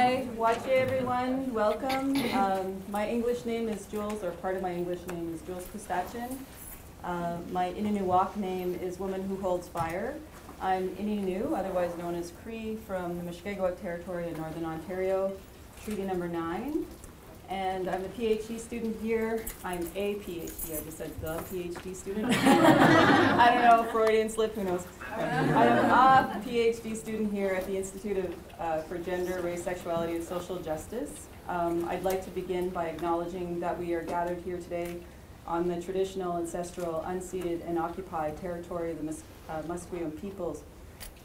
Hi, Wache everyone, welcome. My English name is Jules, or part of my English name is Jules Kustachin. My Ininuwak name is Woman Who Holds Fire. I'm Ininew, otherwise known as Cree, from the Meshkaguak Territory in Northern Ontario, Treaty Number 9. And I'm a PhD student here. I'm a PhD, I just said the PhD student. I don't know, Freudian slip, who knows. I'm a PhD student here at the Institute of, for Gender, Race, Sexuality, and Social Justice. I'd like to begin by acknowledging that we are gathered here today on the traditional, ancestral, unceded, and occupied territory of the Musqueam peoples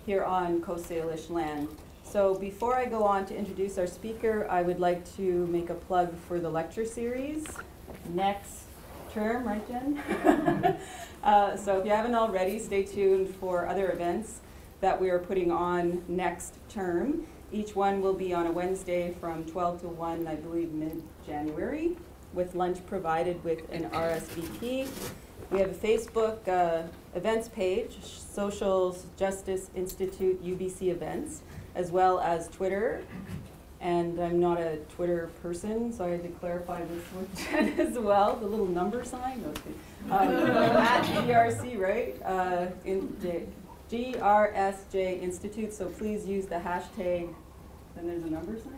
here on Coast Salish land. So before I go on to introduce our speaker, I would like to make a plug for the lecture series next term, right, Jen? So if you haven't already, stay tuned for other events that we are putting on next term. Each one will be on a Wednesday from 12 to 1, I believe mid-January, with lunch provided with an RSVP. We have a Facebook events page, Social Justice Institute UBC Events, as well as Twitter. And I'm not a Twitter person, so I had to clarify this one as well. The little number sign, at GRC, right? GRSJ Institute, so please use the hashtag. Then there's a number sign.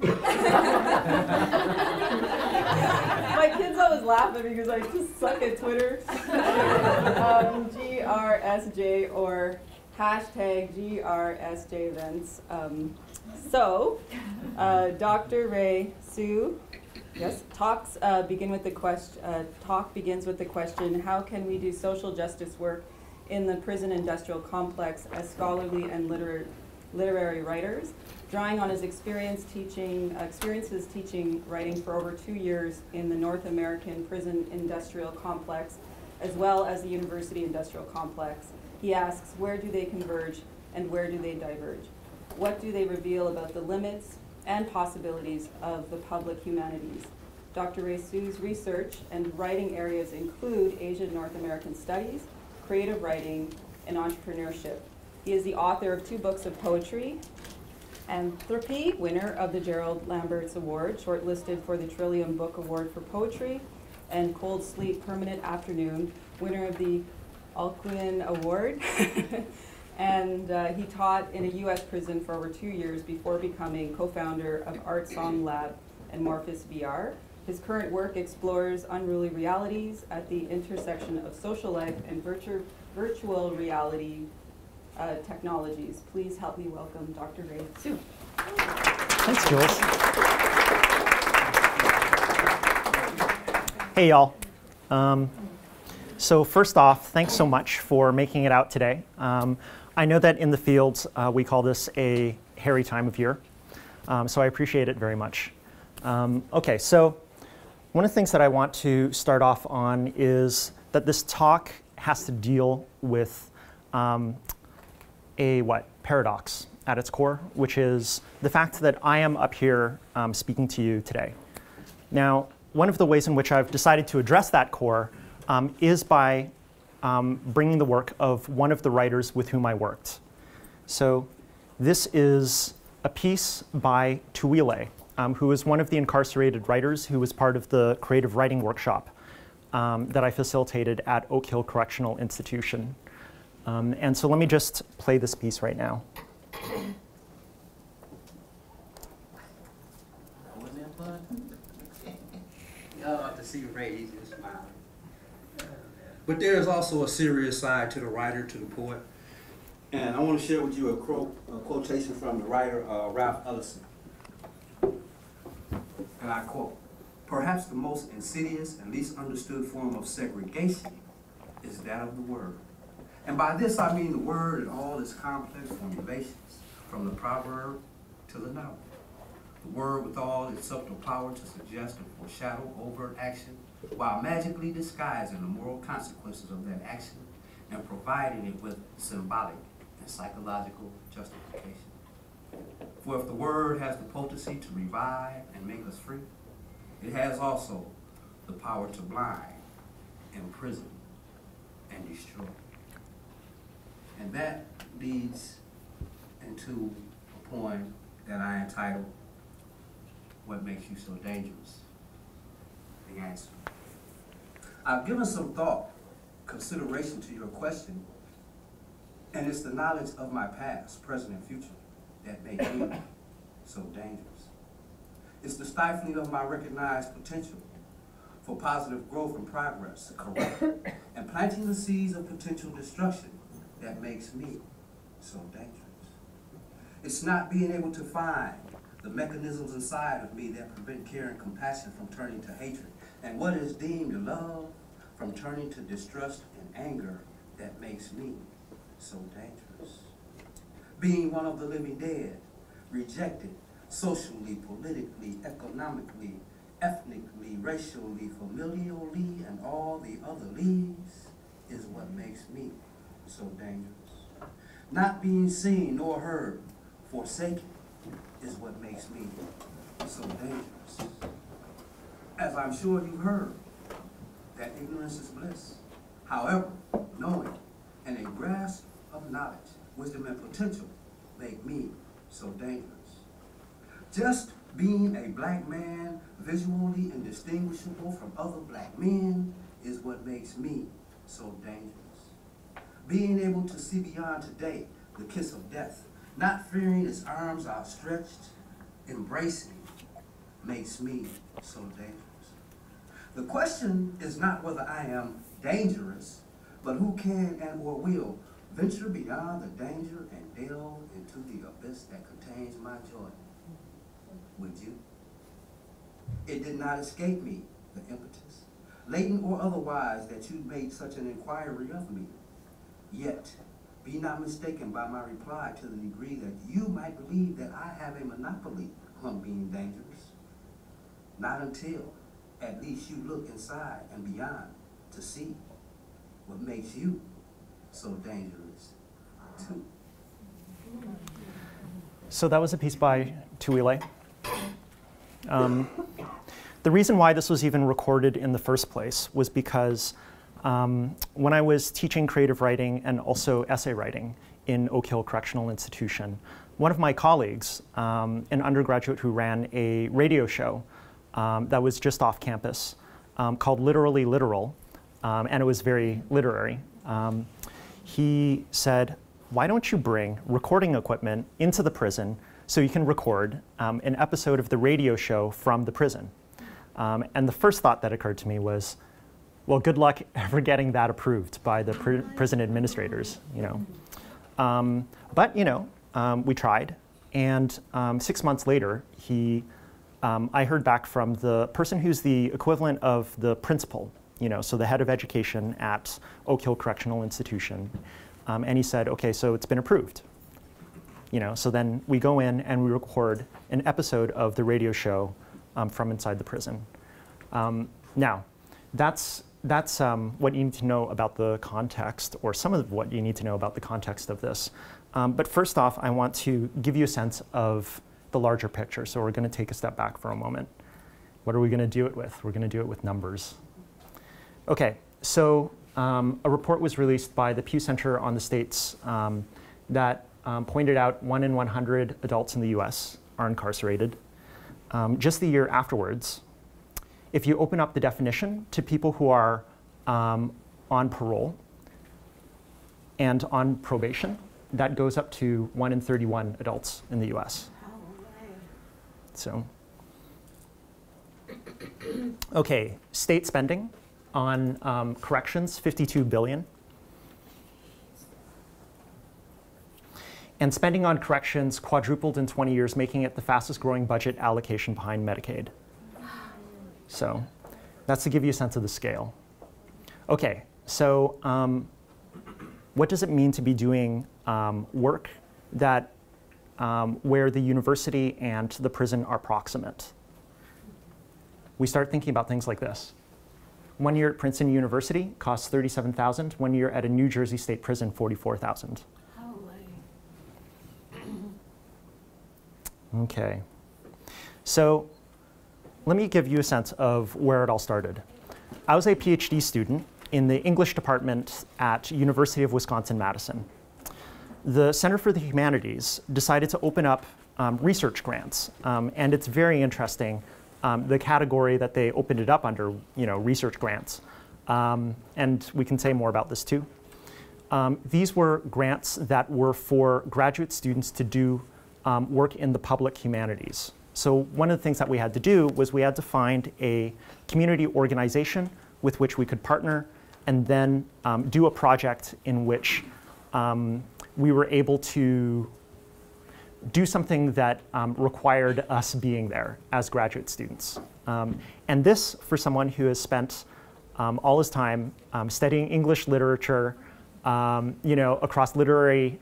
My kids always laugh at me because I just suck at Twitter. GRSJ or hashtag GRSJ events. Dr. Ray Hsu, yes, talk begins with the question, how can we do social justice work in the prison industrial complex as scholarly and literary writers? Drawing on his experiences teaching writing for over 2 years in the North American prison industrial complex, as well as the university industrial complex, he asks, where do they converge and where do they diverge? What do they reveal about the limits and possibilities of the public humanities? Dr. Ray Hsu's research and writing areas include Asian North American studies, creative writing, and entrepreneurship. He is the author of 2 books of poetry, Anthropy, winner of the Gerald Lambert's Award, shortlisted for the Trillium Book Award for Poetry, and Cold Sleep Permanent Afternoon, winner of the Alcuin Award. And he taught in a US prison for over 2 years before becoming co-founder of Art Song Lab and Morpheus VR. His current work explores unruly realities at the intersection of social life and virtual reality technologies. Please help me welcome Dr. Ray Hsu. Thanks, Jules. Hey, y'all. So first off, thanks so much for making it out today. I know that in the fields we call this a hairy time of year, so I appreciate it very much. Okay, so one of the things that I want to start off on is that this talk has to deal with paradox at its core, which is the fact that I am up here speaking to you today. Now, one of the ways in which I've decided to address that core is by bringing the work of one of the writers with whom I worked. So this is a piece by Tuwele, who is one of the incarcerated writers who was part of the creative writing workshop that I facilitated at Oak Hill Correctional Institution. And so let me just play this piece right now. That wasn't fun. Y'all have to see Ray smile. But there is also a serious side to the writer, to the poet. And I want to share with you a quotation from the writer, Ralph Ellison. And I quote, "Perhaps the most insidious and least understood form of segregation is that of the word. And by this I mean the word and all its complex formulations, from the proverb to the novel. The word with all its subtle power to suggest and foreshadow overt action, while magically disguising the moral consequences of that action and providing it with symbolic and psychological justification. For if the word has the potency to revive and make us free, it has also the power to blind, imprison, and destroy." And that leads into a poem that I entitled what makes you so dangerous? The answer. I've given some thought, consideration to your question, and it's the knowledge of my past, present, and future that made me so dangerous. It's the stifling of my recognized potential for positive growth and progress, correct, and planting the seeds of potential destruction that makes me so dangerous. It's not being able to find the mechanisms inside of me that prevent care and compassion from turning to hatred, and what is deemed love from turning to distrust and anger that makes me so dangerous. Being one of the living dead, rejected socially, politically, economically, ethnically, racially, familially, and all the other leaves is what makes me so dangerous. Not being seen nor heard, forsaken, is what makes me so dangerous. As I'm sure you've heard, that ignorance is bliss. However, knowing and a grasp of knowledge, wisdom, and potential make me so dangerous. Just being a black man, visually indistinguishable from other black men, is what makes me so dangerous. Being able to see beyond today the kiss of death, not fearing its arms outstretched, embracing, makes me so dangerous. The question is not whether I am dangerous, but who can and or will venture beyond the danger and delve into the abyss that contains my joy. Would you? It did not escape me, the impetus, latent or otherwise, that you made such an inquiry of me. Yet, be not mistaken by my reply to the degree that you might believe that I have a monopoly on being dangerous. Not until at least you look inside and beyond to see what makes you so dangerous, too. So that was a piece by Tuwele. The reason why this was even recorded in the first place was because when I was teaching creative writing and also essay writing in Oak Hill Correctional Institution, one of my colleagues, an undergraduate who ran a radio show that was just off campus called Literally Literal, and it was very literary, he said, "Why don't you bring recording equipment into the prison so you can record an episode of the radio show from the prison?" And the first thought that occurred to me was, well, good luck ever getting that approved by the prison administrators, you know. But, you know, we tried, and 6 months later, I heard back from the person who's the equivalent of the principal, you know, so the head of education at Oak Hill Correctional Institution, and he said, okay, so it's been approved. You know, so then we go in and we record an episode of the radio show from inside the prison. Now, that's what you need to know about the context, or some of what you need to know about the context of this. But first off, I want to give you a sense of the larger picture. So we're going to take a step back for a moment. What are we going to do it with? We're going to do it with numbers. Okay, so a report was released by the Pew Center on the States that pointed out 1 in 100 adults in the US are incarcerated. Just the year afterwards, if you open up the definition to people who are on parole and on probation, that goes up to 1 in 31 adults in the US. So, okay, state spending on corrections, $52 billion. And spending on corrections quadrupled in 20 years, making it the fastest growing budget allocation behind Medicaid. So that's to give you a sense of the scale. Okay, so what does it mean to be doing work that where the university and the prison are proximate? We start thinking about things like this. 1 year at Princeton University costs $37,000. 1 year at a New Jersey state prison, $44,000. Okay, so let me give you a sense of where it all started. I was a PhD student in the English department at University of Wisconsin-Madison. The Center for the Humanities decided to open up research grants. And it's very interesting, the category that they opened it up under, research grants. And we can say more about this too. These were grants that were for graduate students to do work in the public humanities. So one of the things that we had to do was we had to find a community organization with which we could partner and then do a project in which we were able to do something that required us being there as graduate students. And this, for someone who has spent all his time studying English literature, across literary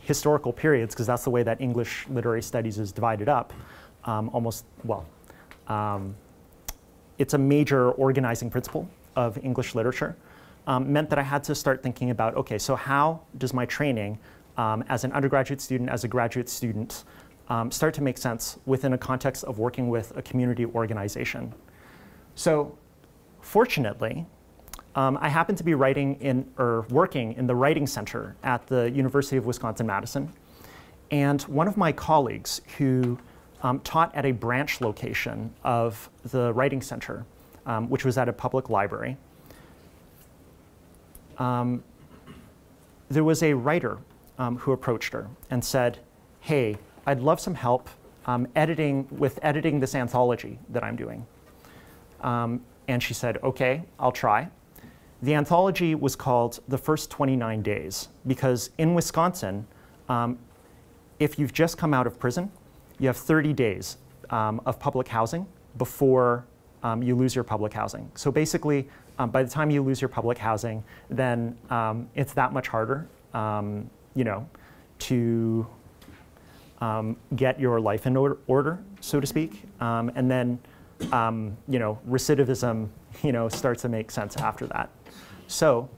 historical periods, because that's the way that English literary studies is divided up, it's a major organizing principle of English literature, meant that I had to start thinking about, okay, so how does my training as an undergraduate student, as a graduate student, start to make sense within a context of working with a community organization? So fortunately, I happened to be working in the writing center at the University of Wisconsin-Madison. And one of my colleagues who taught at a branch location of the writing center, which was at a public library, there was a writer who approached her and said, hey, I'd love some help editing this anthology that I'm doing. And she said, okay, I'll try. The anthology was called The First 29 Days, because in Wisconsin, if you've just come out of prison, you have 30 days of public housing before you lose your public housing. So basically, by the time you lose your public housing, then it's that much harder to get your life in order, so to speak. And then recidivism starts to make sense after that. So,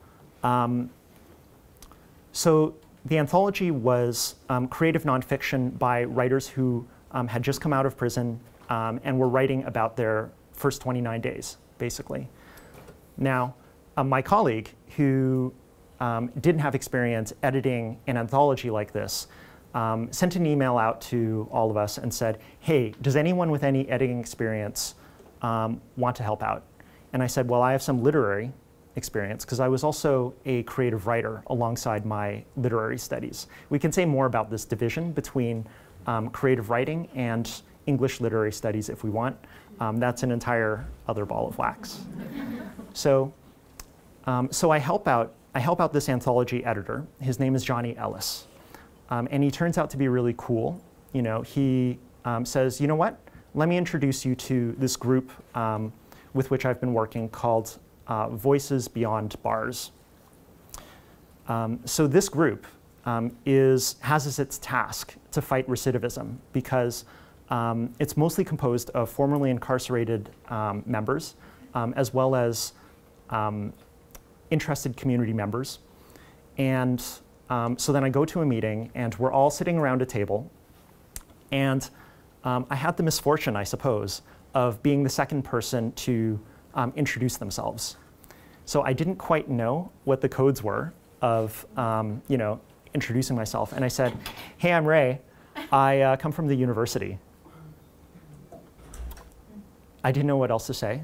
so the anthology was creative nonfiction by writers who had just come out of prison and were writing about their first 29 days, basically. Now, my colleague, who didn't have experience editing an anthology like this, sent an email out to all of us and said, hey, does anyone with any editing experience want to help out? And I said, well, I have some literary experience, because I was also a creative writer alongside my literary studies. We can say more about this division between creative writing and English literary studies if we want. That's an entire other ball of wax. So I help out this anthology editor. His name is Johnny Ellis. And he turns out to be really cool. He says, you know what? Let me introduce you to this group with which I've been working called Voices Beyond Bars. So this group has as its task to fight recidivism, because it's mostly composed of formerly incarcerated members, as well as interested community members. And so then I go to a meeting, and we're all sitting around a table. And I had the misfortune, I suppose, of being the second person to introduce themselves. So I didn't quite know what the codes were of introducing myself. And I said, hey, I'm Ray. I come from the university. I didn't know what else to say.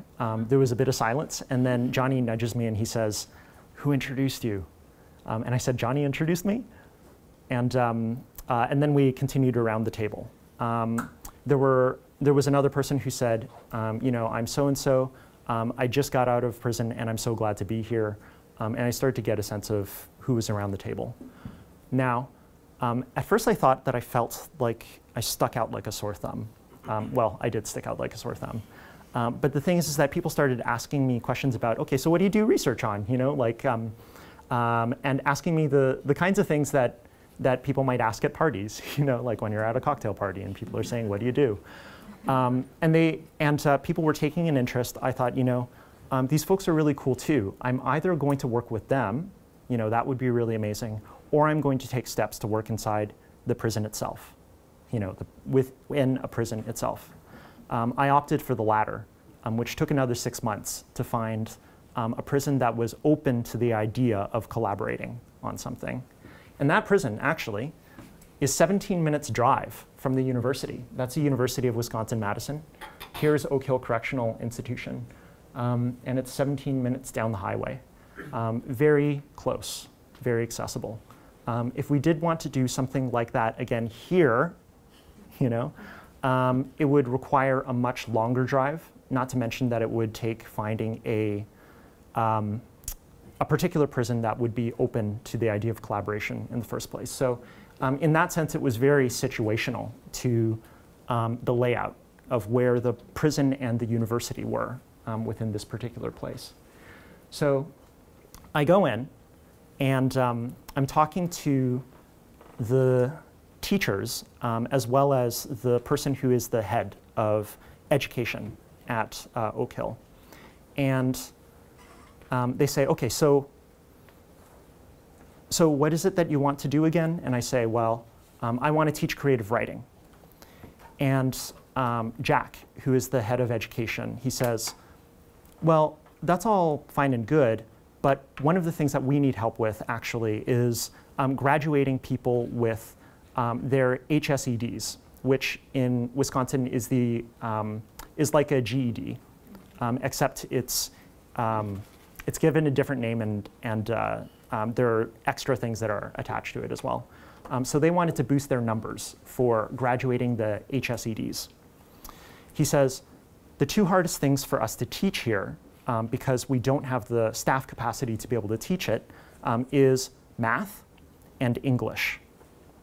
There was a bit of silence. And then Johnny nudges me, and he says, who introduced you? And I said, Johnny introduced me. And then we continued around the table. There was another person who said, I'm so-and-so. I just got out of prison, and I'm so glad to be here. And I started to get a sense of who was around the table. Now, at first I thought that I felt like I stuck out like a sore thumb. Well, I did stick out like a sore thumb. But the thing is that people started asking me questions about, okay, so what do you do research on? And asking me the kinds of things that people might ask at parties, like when you're at a cocktail party and people are saying, what do you do? And people were taking an interest. I thought, these folks are really cool too. I'm either going to work with them, that would be really amazing, or I'm going to take steps to work inside the prison itself, within a prison itself. I opted for the latter, which took another 6 months to find a prison that was open to the idea of collaborating on something. And that prison, actually, is 17 minutes drive from the university. That's the University of Wisconsin-Madison. Here's Oak Hill Correctional Institution. And it's 17 minutes down the highway. Very close, very accessible. If we did want to do something like that again here, it would require a much longer drive, not to mention that it would take finding a particular prison that would be open to the idea of collaboration in the first place. So in that sense, it was very situational to the layout of where the prison and the university were within this particular place. So I go in, and I'm talking to the teachers as well as the person who is the head of education at Oak Hill. And they say, okay, so what is it that you want to do again? And I say, well, I want to teach creative writing. And Jack, who is the head of education, he says, well, that's all fine and good, but one of the things that we need help with actually is graduating people with their HSEDs, which in Wisconsin is the is like a GED, except it's given a different name, and there are extra things that are attached to it as well. So they wanted to boost their numbers for graduating the HSEDs. He says, the two hardest things for us to teach here, because we don't have the staff capacity to be able to teach it, is math and English.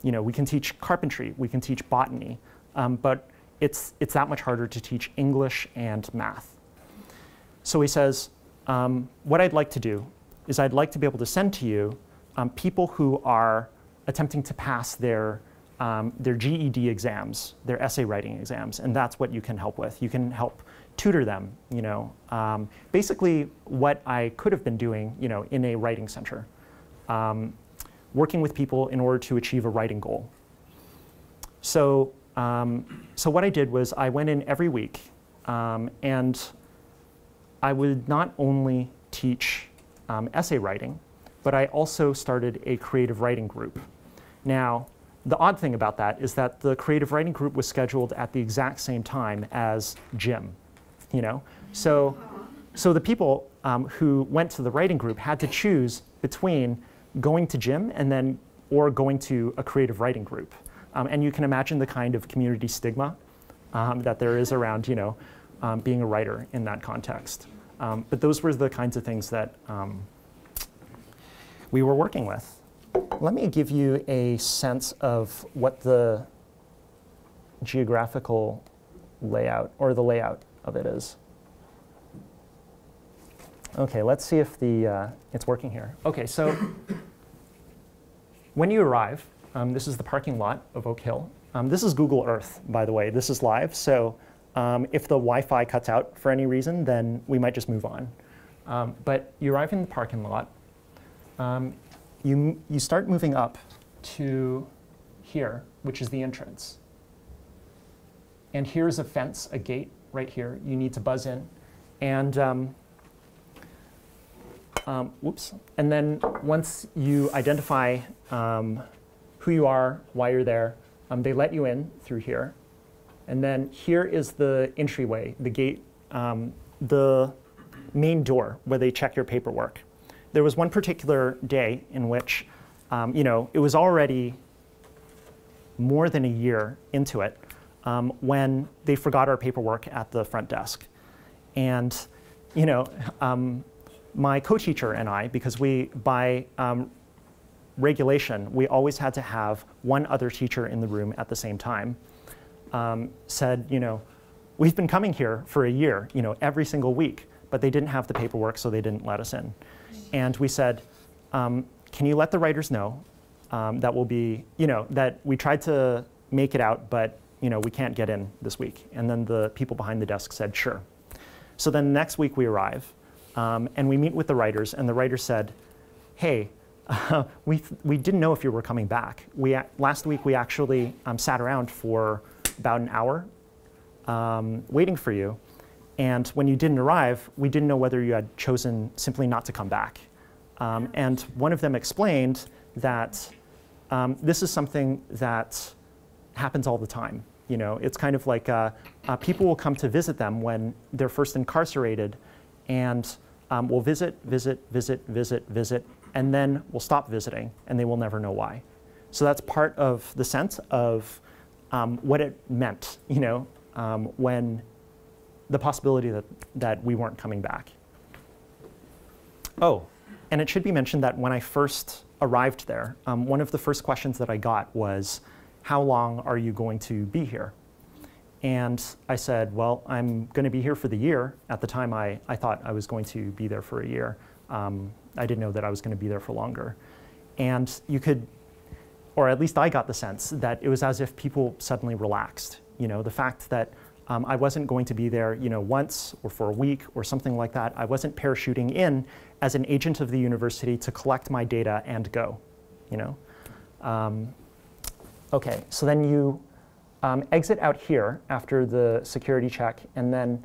You know, we can teach carpentry, we can teach botany, but it's that much harder to teach English and math. So he says, what I'd like to do is I'd like to be able to send to you people who are attempting to pass their GED exams, their essay writing exams, and that's what you can help with. You can help tutor them, basically what I could have been doing, in a writing center, working with people in order to achieve a writing goal. So, so what I did was I went in every week, and I would not only teach essay writing, but I also started a creative writing group. Now, the odd thing about that is that the creative writing group was scheduled at the exact same time as gym. So the people who went to the writing group had to choose between going to gym and then, or going to a creative writing group. And you can imagine the kind of community stigma that there is around, being a writer in that context. But those were the kinds of things that we were working with. Let me give you a sense of what the geographical layout, or the layout of it is. Okay, let's see if the it's working here. Okay, so when you arrive, this is the parking lot of Oak Hill. This is Google Earth, by the way. This is live, so if the Wi-Fi cuts out for any reason, then we might just move on. But you arrive in the parking lot. You start moving up to here, which is the entrance. And here's a fence, a gate right here. You need to buzz in. And whoops. And then once you identify who you are, why you're there, they let you in through here. And then here is the entryway, the gate, the main door where they check your paperwork. There was one particular day in which, it was already more than a year into it when they forgot our paperwork at the front desk. And, my co-teacher and I, because we, by regulation, we always had to have one other teacher in the room at the same time, said, we've been coming here for a year, every single week, but they didn't have the paperwork, so they didn't let us in. And we said, can you let the writers know that we'll be, that we tried to make it out, but we can't get in this week. And then the people behind the desk said, sure. So then next week we arrive, and we meet with the writers, and the writers said, hey, we didn't know if you were coming back. Last week we actually sat around for about an hour waiting for you. And when you didn't arrive, we didn't know whether you had chosen simply not to come back. And one of them explained that This is something that happens all the time. You know, it's kind of like people will come to visit them when they're first incarcerated, and will visit, and then will stop visiting, and they will never know why. So that's part of the sense of what it meant, you know, when the possibility that we weren't coming back. Oh, and it should be mentioned that when I first arrived there, one of the first questions that I got was, how long are you going to be here? And I said, well, I'm going to be here for the year. At the time, I thought I was going to be there for a year. I didn't know that I was going to be there for longer. And you could, or at least I got the sense, that it was as if people suddenly relaxed. You know, the fact that I wasn't going to be there, you know, once or for a week or something like that. I wasn't parachuting in as an agent of the university to collect my data and go, you know. Okay, so then you exit out here after the security check, and then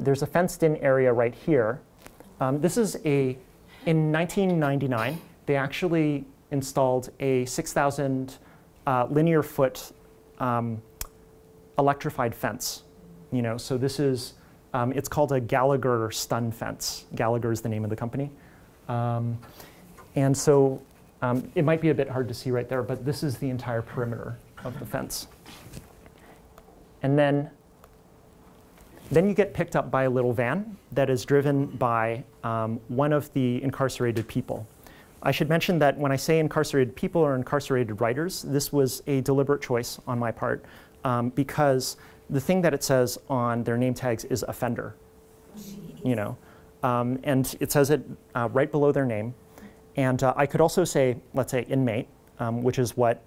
there's a fenced-in area right here. This is in 1999, they actually installed a 6,000 linear foot electrified fence. You know, so this is, it's called a Gallagher stun fence. Gallagher is the name of the company. And so it might be a bit hard to see right there, but this is the entire perimeter of the fence. And then you get picked up by a little van that is driven by one of the incarcerated people. I should mention that when I say incarcerated people or incarcerated writers, this was a deliberate choice on my part, because the thing that it says on their name tags is offender, you know, and it says it right below their name. And I could also say, let's say, inmate, which is what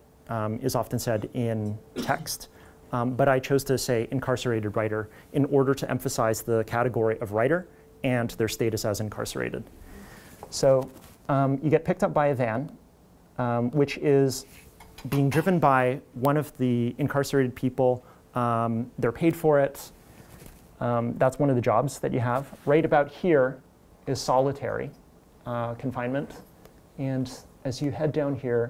is often said in text. But I chose to say incarcerated writer in order to emphasize the category of writer and their status as incarcerated. So you get picked up by a van, which is being driven by one of the incarcerated people. They're paid for it. That's one of the jobs that you have. Right about here is solitary confinement. And as you head down here,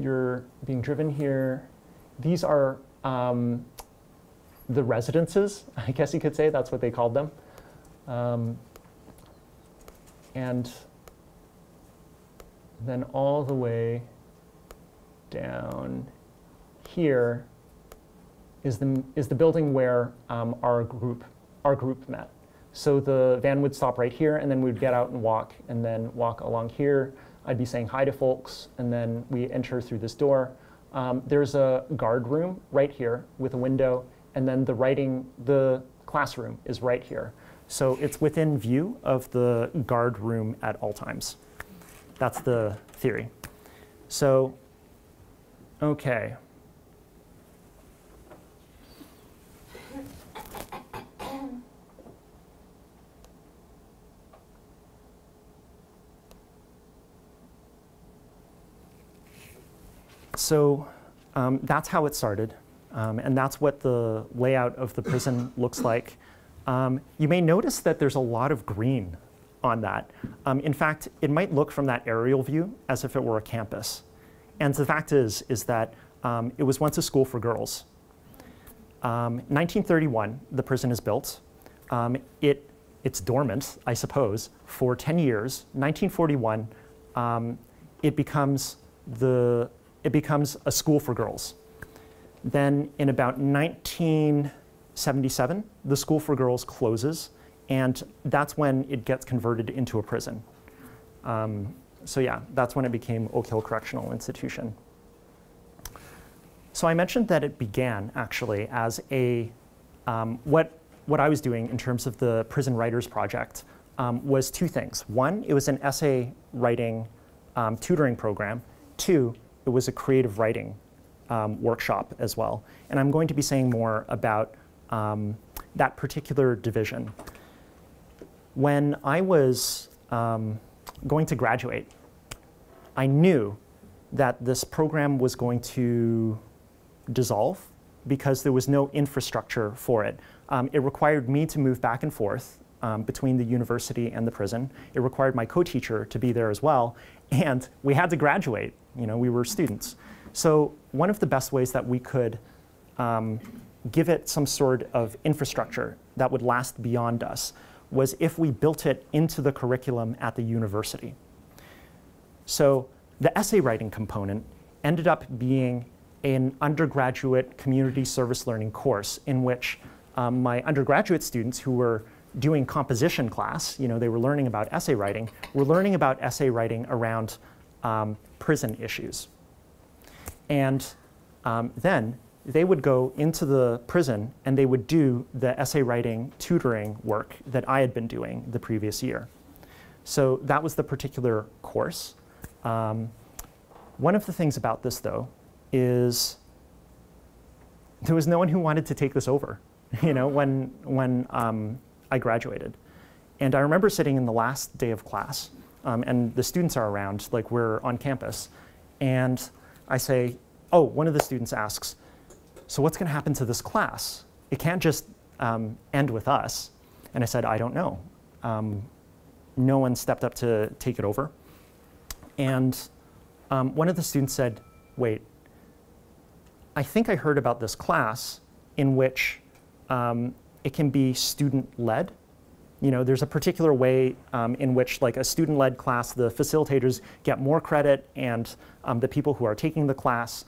you're being driven here. These are the residences, I guess you could say. That's what they called them. And then all the way down here is the building where our group met. So the van would stop right here, and then we'd get out and then walk along here. I'd be saying hi to folks, and then we enter through this door. There's a guard room right here with a window, and then the classroom is right here. So it's within view of the guard room at all times. That's the theory. So, okay. So that's how it started, and that's what the layout of the prison looks like. You may notice that there's a lot of green on that. In fact, it might look from that aerial view as if it were a campus. And the fact is that it was once a school for girls. 1931, the prison is built. It's dormant, I suppose, for 10 years. 1941, it becomes a school for girls. Then in about 1977, the school for girls closes, and that's when it gets converted into a prison. So yeah, that's when it became Oak Hill Correctional Institution. So I mentioned that it began actually as a, what I was doing in terms of the Prison Writers Project was two things. One, it was an essay writing tutoring program. Two, it was a creative writing workshop as well. And I'm going to be saying more about that particular division. When I was going to graduate, I knew that this program was going to dissolve because there was no infrastructure for it. It required me to move back and forth between the university and the prison. It required my co-teacher to be there as well, and we had to graduate. You know, we were students. So one of the best ways that we could give it some sort of infrastructure that would last beyond us was if we built it into the curriculum at the university. So the essay writing component ended up being an undergraduate community service learning course in which my undergraduate students who were doing composition class, you know, they were learning about essay writing, were learning about essay writing around prison issues. And then they would go into the prison and they would do the essay writing tutoring work that I had been doing the previous year. So that was the particular course. One of the things about this, though, is there was no one who wanted to take this over, you know, when I graduated. And I remember sitting in the last day of class, and the students are around, like we're on campus, and I say, oh, one of the students asks, so what's going to happen to this class? It can't just end with us. And I said, I don't know. No one stepped up to take it over. And one of the students said, wait, I think I heard about this class in which it can be student-led. You know, there's a particular way in which, like a student-led class, the facilitators get more credit and the people who are taking the class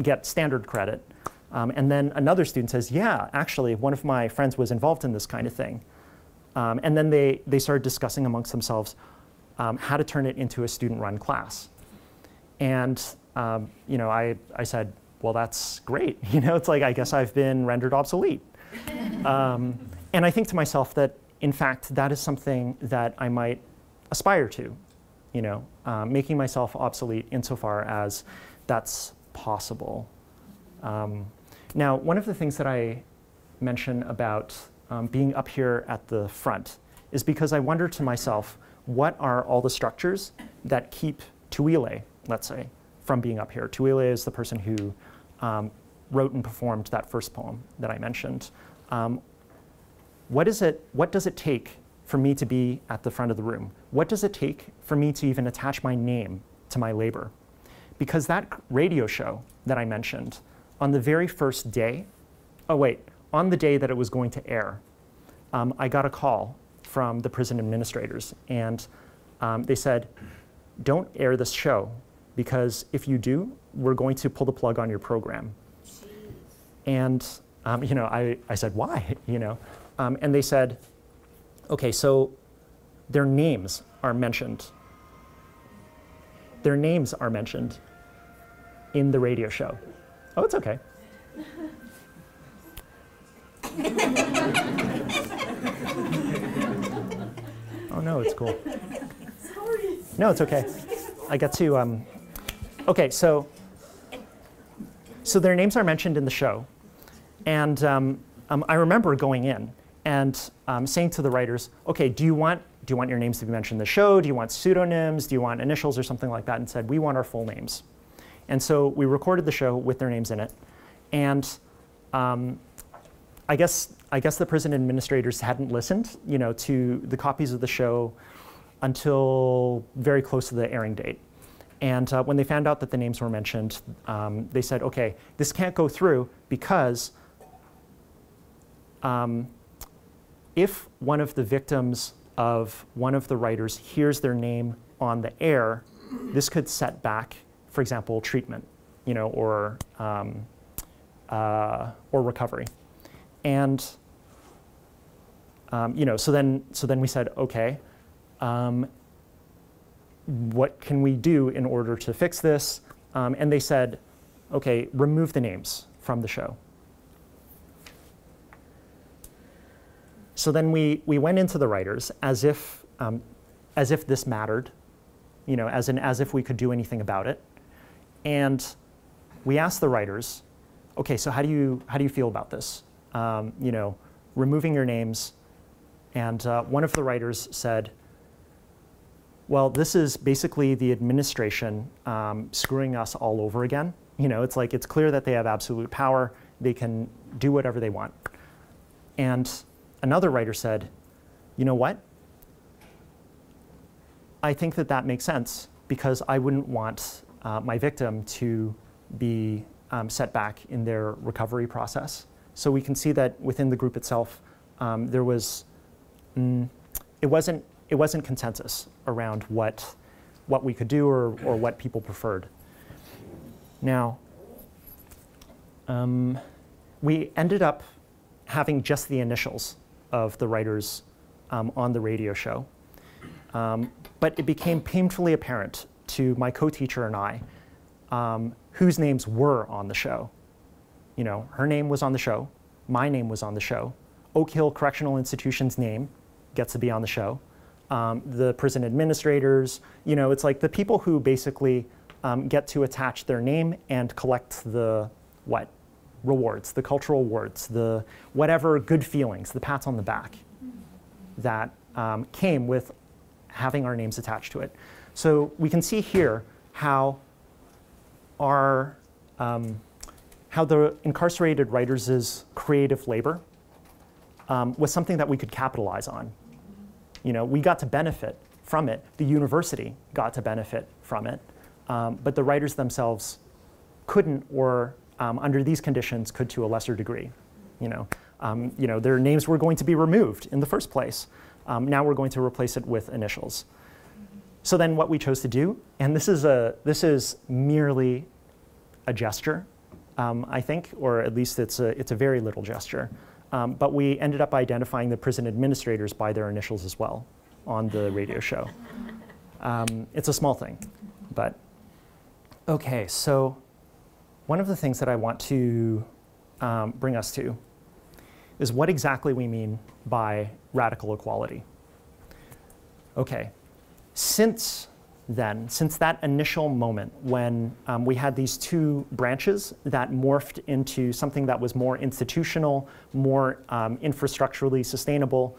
get standard credit. And then another student says, yeah, actually, one of my friends was involved in this kind of thing. And then they started discussing amongst themselves how to turn it into a student-run class. And you know, I said, well, that's great. You know, it's like, I guess I've been rendered obsolete. And I think to myself that, in fact, that is something that I might aspire to, you know, making myself obsolete insofar as that's possible. Now, one of the things that I mention about being up here at the front is because I wonder to myself, what are all the structures that keep Tuwele, let's say, from being up here? Tuwele is the person who wrote and performed that first poem that I mentioned. What does it take for me to be at the front of the room? What does it take for me to even attach my name to my labor? Because that radio show that I mentioned, on the very first day, on the day that it was going to air, I got a call from the prison administrators, and they said, don't air this show, because if you do, we're going to pull the plug on your program. Jeez. And you know, I said, why? You know? And they said, okay, so their names are mentioned. Their names are mentioned in the radio show. Oh, it's okay. Oh no, it's cool. Sorry. No, it's okay. I got to, okay, so their names are mentioned in the show. And I remember going in and saying to the writers, okay, do you want your names to be mentioned in the show? Do you want pseudonyms? Do you want initials or something like that? And said, we want our full names. And so we recorded the show with their names in it. And I guess the prison administrators hadn't listened, you know, to the copies of the show until very close to the airing date. And when they found out that the names were mentioned, they said, okay, this can't go through because if one of the victims of one of the writers hears their name on the air, this could set back, for example, treatment, you know, or recovery. And you know, so then we said, okay, what can we do in order to fix this? And they said, okay, remove the names from the show. So then we went into the writers as if this mattered, you know, as if we could do anything about it. And we asked the writers, okay, so how do you feel about this? You know, removing your names. And one of the writers said, well, this is basically the administration screwing us all over again. You know, it's like, it's clear that they have absolute power. They can do whatever they want. And another writer said, you know what? I think that that makes sense, because I wouldn't want my victim to be set back in their recovery process. So we can see that within the group itself, there was, it wasn't consensus around what we could do or what people preferred. Now, we ended up having just the initials of the writers on the radio show. But it became painfully apparent to my co-teacher and I whose names were on the show. You know, her name was on the show, my name was on the show, Oak Hill Correctional Institution's name gets to be on the show, the prison administrators, you know, it's like the people who basically get to attach their name and collect the what? Rewards, the cultural awards, the whatever good feelings, the pats on the back that came with having our names attached to it. So we can see here how our, how the incarcerated writers' creative labor was something that we could capitalize on. You know, we got to benefit from it. The university got to benefit from it, but the writers themselves couldn't, or under these conditions, could to a lesser degree. You know, their names were going to be removed in the first place. Now we're going to replace it with initials. So then what we chose to do, and this is merely a gesture, I think, or at least it's a very little gesture, but we ended up identifying the prison administrators by their initials as well on the radio show. It's a small thing, but okay, so one of the things that I want to bring us to is what exactly we mean by radical equality. Okay, since then, since that initial moment when we had these two branches that morphed into something that was more institutional, more infrastructurally sustainable,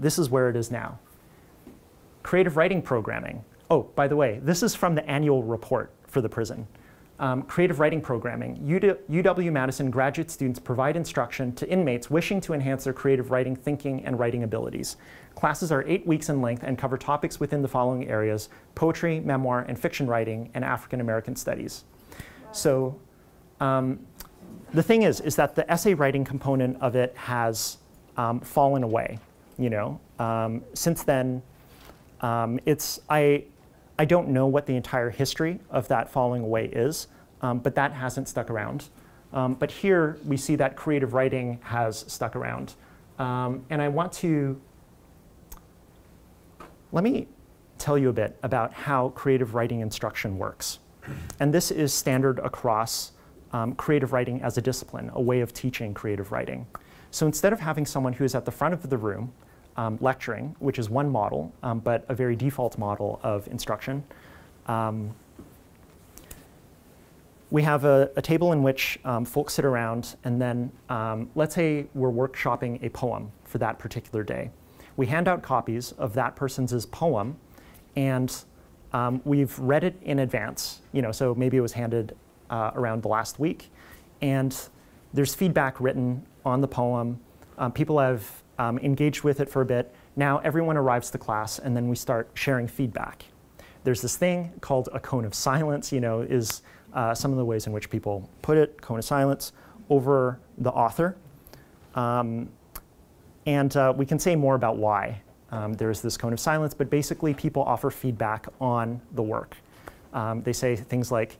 this is where it is now. Creative writing programming. Oh, by the way, this is from the annual report for the prison. Creative writing programming. UW-Madison graduate students provide instruction to inmates wishing to enhance their creative writing, thinking, and writing abilities. Classes are 8 weeks in length and cover topics within the following areas: poetry, memoir, and fiction writing, and African American studies. Wow. So the thing is that the essay writing component of it has fallen away, you know. Since then, I don't know what the entire history of that falling away is, but that hasn't stuck around. But here we see that creative writing has stuck around. And I want to, let me tell you a bit about how creative writing instruction works. And this is standard across creative writing as a discipline, a way of teaching creative writing. So instead of having someone who is at the front of the room lecturing, which is one model, but a very default model of instruction. We have a table in which folks sit around, and then let's say we're workshopping a poem for that particular day. We hand out copies of that person's poem, and we've read it in advance. You know, so maybe it was handed around the last week, and there's feedback written on the poem. People have engaged with it for a bit. Now everyone arrives to class, and then we start sharing feedback. There's this thing called a cone of silence, you know, is some of the ways in which people put it, cone of silence, over the author. We can say more about why there's this cone of silence, but basically people offer feedback on the work. They say things like,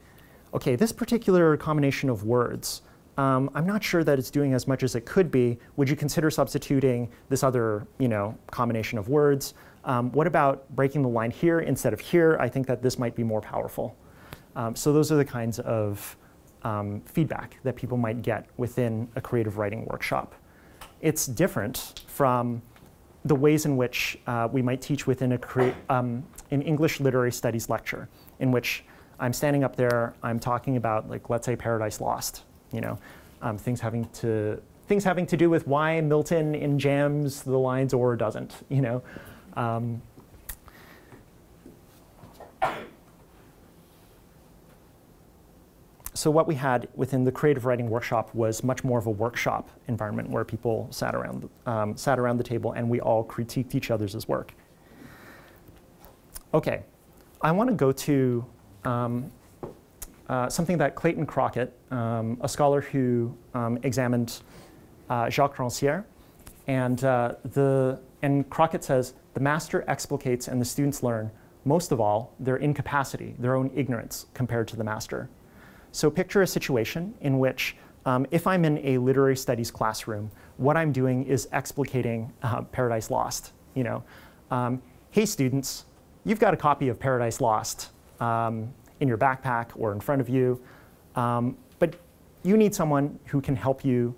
okay, this particular combination of words, I'm not sure that it's doing as much as it could be. Would you consider substituting this other, you know, combination of words? What about breaking the line here instead of here? I think that this might be more powerful. So those are the kinds of feedback that people might get within a creative writing workshop. It's different from the ways in which we might teach within an English literary studies lecture, in which I'm standing up there, I'm talking about, like, let's say Paradise Lost. You know, things having to do with why Milton enjams the lines or doesn't. You know, So what we had within the creative writing workshop was much more of a workshop environment where people sat around the table and we all critiqued each other's work. Okay, I want to go to something that Clayton Crockett, a scholar who examined Jacques Rancière, and Crockett says, the master explicates and the students learn, most of all, their incapacity, their own ignorance compared to the master. So picture a situation in which if I'm in a literary studies classroom, what I'm doing is explicating Paradise Lost. You know, hey students, you've got a copy of Paradise Lost in your backpack or in front of you, but you need someone who can help you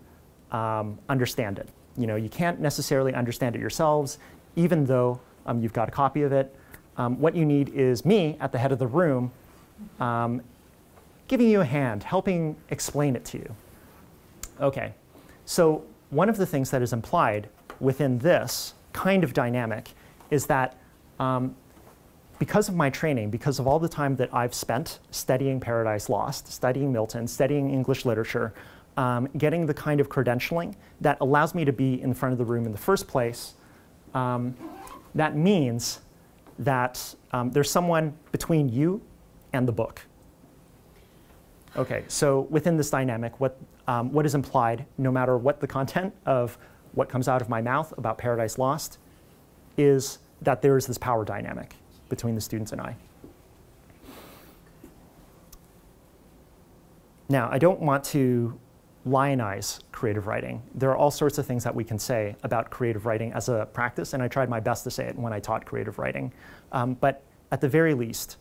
understand it. You know, you can't necessarily understand it yourselves, even though you've got a copy of it. What you need is me at the head of the room giving you a hand, helping explain it to you. Okay, so one of the things that is implied within this kind of dynamic is that because of my training, because of all the time that I've spent studying Paradise Lost, studying Milton, studying English literature, getting the kind of credentialing that allows me to be in front of the room in the first place, that means that there's someone between you and the book. Okay, so within this dynamic, what is implied, no matter what the content of what comes out of my mouth about Paradise Lost, is that there is this power dynamic between the students and I. Now, I don't want to lionize creative writing. There are all sorts of things that we can say about creative writing as a practice, and I tried my best to say it when I taught creative writing. But at the very least,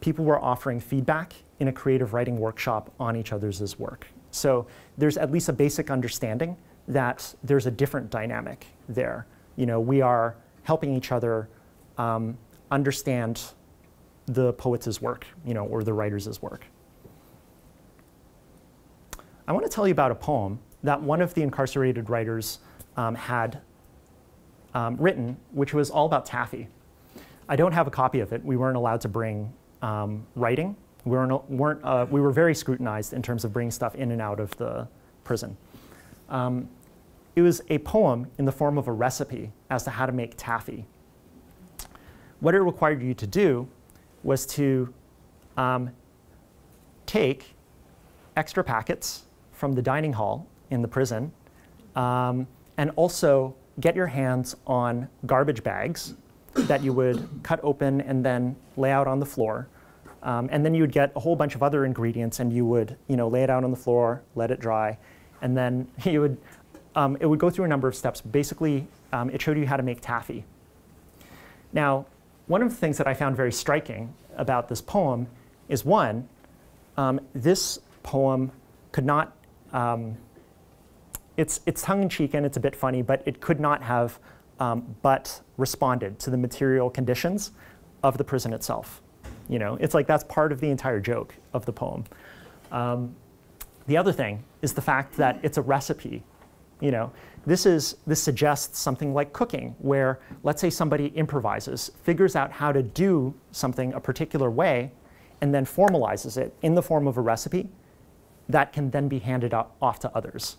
people were offering feedback in a creative writing workshop on each other's work. So there's at least a basic understanding that there's a different dynamic there. You know, we are helping each other understand the poet's work, you know, or the writer's work. I want to tell you about a poem that one of the incarcerated writers had written, which was all about taffy. I don't have a copy of it. We weren't allowed to bring writing. We were very scrutinized in terms of bringing stuff in and out of the prison. It was a poem in the form of a recipe as to how to make taffy. What it required you to do was to take extra packets from the dining hall in the prison and also get your hands on garbage bags that you would cut open and then lay out on the floor. And then you would get a whole bunch of other ingredients and you would, you know, lay it out on the floor, let it dry, and then you would, it would go through a number of steps. Basically, it showed you how to make taffy. Now, one of the things that I found very striking about this poem is, one, this poem could not, it's tongue-in-cheek and it's a bit funny, but it could not have but responded to the material conditions of the prison itself. You know, it's like that's part of the entire joke of the poem. The other thing is the fact that it's a recipe. You know, this suggests something like cooking, where let's say somebody improvises, figures out how to do something a particular way, and then formalizes it in the form of a recipe that can then be handed off to others.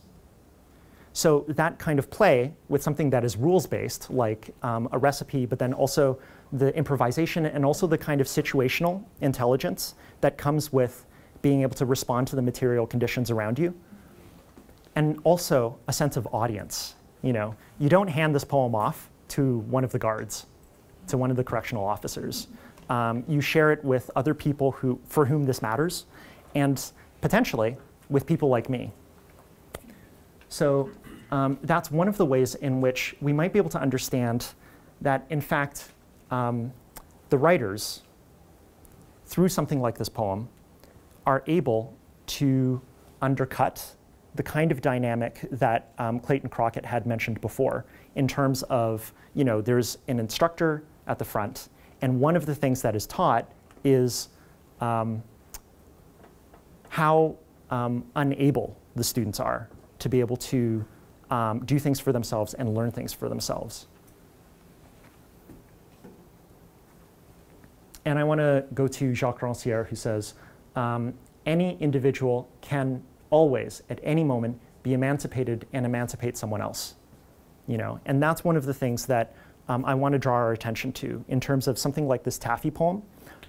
So that kind of play with something that is rules-based, like a recipe, but then also the improvisation and also the kind of situational intelligence that comes with being able to respond to the material conditions around you, and also a sense of audience. You know, you don't hand this poem off to one of the guards, to one of the correctional officers. You share it with other people for whom this matters, and potentially with people like me. So that's one of the ways in which we might be able to understand that, in fact, the writers, through something like this poem, are able to undercut the kind of dynamic that Clayton Crockett had mentioned before, in terms of, you know, there's an instructor at the front, and one of the things that is taught is how unable the students are to be able to do things for themselves and learn things for themselves. And I want to go to Jacques Rancière, who says, any individual can always, at any moment, be emancipated and emancipate someone else. You know, and that's one of the things that I want to draw our attention to in terms of something like this Taffy poem,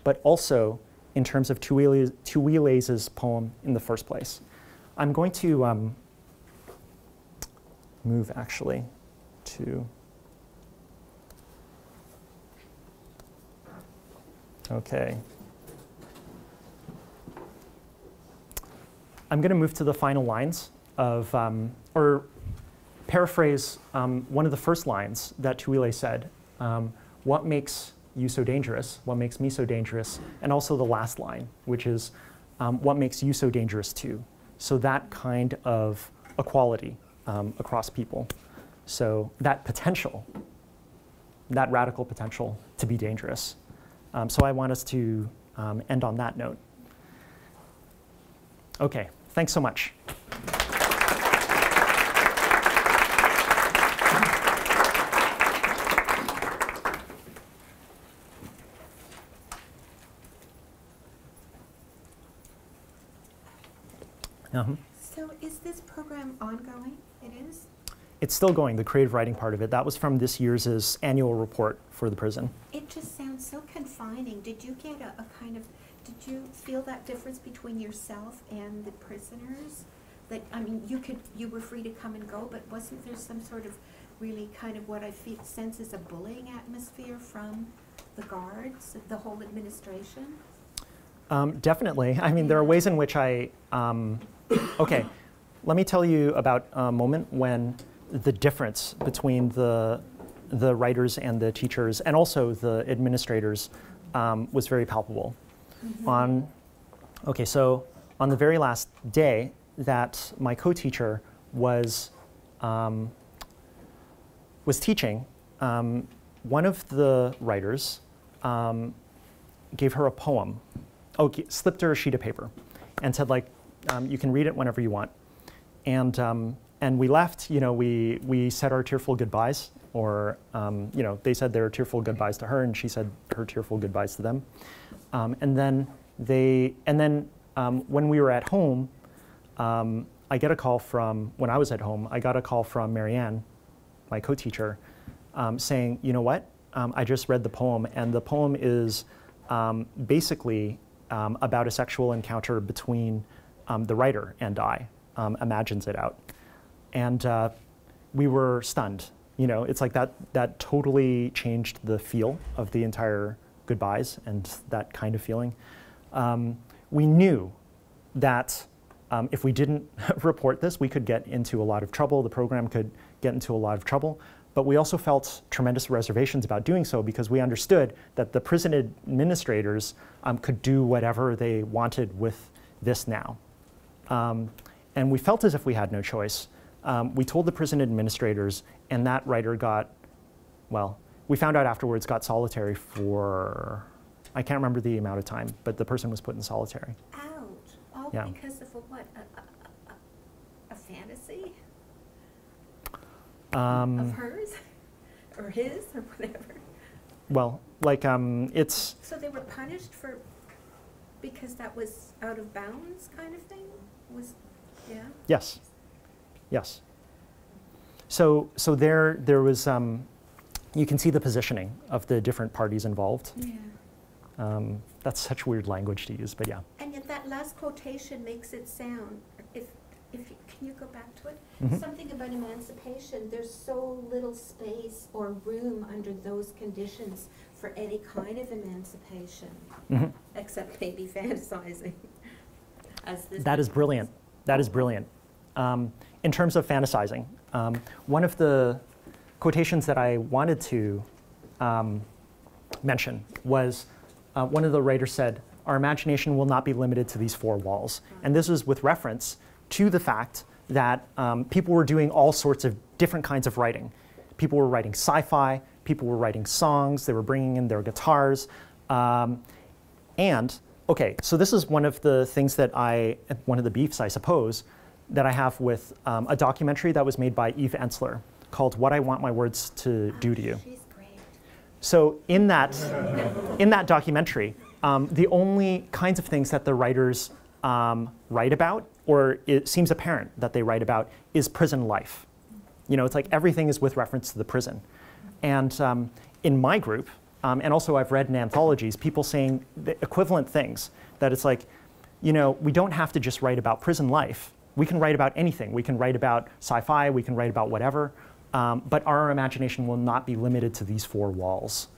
but also in terms of Tuwele's poem in the first place. I'm going to move, actually, to... Okay. I'm going to move to the final lines of, or paraphrase one of the first lines that Tuwele said, what makes you so dangerous, what makes me so dangerous, and also the last line, which is, what makes you so dangerous too? So that kind of equality across people. So that potential, that radical potential to be dangerous. So I want us to end on that note. Okay, thanks so much. So is this program ongoing? It is? It's still going, the creative writing part of it. That was from this year's annual report for the prison. It just sounds so confining. Did you get a kind of, did you feel that difference between yourself and the prisoners? That, I mean, you could, you were free to come and go, but wasn't there some sort of really kind of what I sense is a bullying atmosphere from the guards, the whole administration? Definitely. I mean, there are ways in which I, okay, let me tell you about a moment when the difference between the writers and the teachers, and also the administrators, was very palpable. Mm-hmm. Okay, so on the very last day that my co-teacher was teaching, one of the writers gave her a poem, slipped her a sheet of paper, and said, like, you can read it whenever you want. And we left, you know, we said our tearful goodbyes, or, you know, they said their tearful goodbyes to her, and she said her tearful goodbyes to them. When we were at home, I get a call from, when I was at home, I got a call from Marianne, my co-teacher, saying, you know what, I just read the poem, and the poem is basically about a sexual encounter between the writer and I, imagines it out. And we were stunned. You know, it's like that totally changed the feel of the entire goodbyes and that kind of feeling. We knew that if we didn't report this, we could get into a lot of trouble. The program could get into a lot of trouble. But we also felt tremendous reservations about doing so, because we understood that the prison administrators could do whatever they wanted with this now. And we felt as if we had no choice. We told the prison administrators, and that writer got, well, we found out afterwards, got solitary for, I can't remember the amount of time, but the person was put in solitary. Ouch. All because of a what? A fantasy? Of hers? Or his? Or whatever? Well, like, it's... So they were punished for, because that was out of bounds kind of thing? Was, yeah? Yes. Yes. So there was, you can see the positioning of the different parties involved. Yeah. That's such weird language to use, but yeah. And yet that last quotation makes it sound, can you go back to it? Mm-hmm. Something about emancipation, there's so little space or room under those conditions for any kind of emancipation, mm-hmm. except maybe fantasizing. As this that is brilliant. That is brilliant. In terms of fantasizing, one of the quotations that I wanted to mention was one of the writers said, "Our imagination will not be limited to these four walls." And this was with reference to the fact that people were doing all sorts of different kinds of writing. People were writing sci-fi, people were writing songs, they were bringing in their guitars. And, okay, so this is one of the things that one of the beefs, I suppose, that I have with a documentary that was made by Eve Ensler called What I Want My Words to Do to You. She's great. So in that documentary, the only kinds of things that the writers write about, or it seems apparent that they write about, is prison life. You know, it's like everything is with reference to the prison. And in my group, and also I've read in anthologies, people saying the equivalent things, that it's like, you know, we don't have to just write about prison life. We can write about anything. We can write about sci-fi, we can write about whatever, but our imagination will not be limited to these four walls.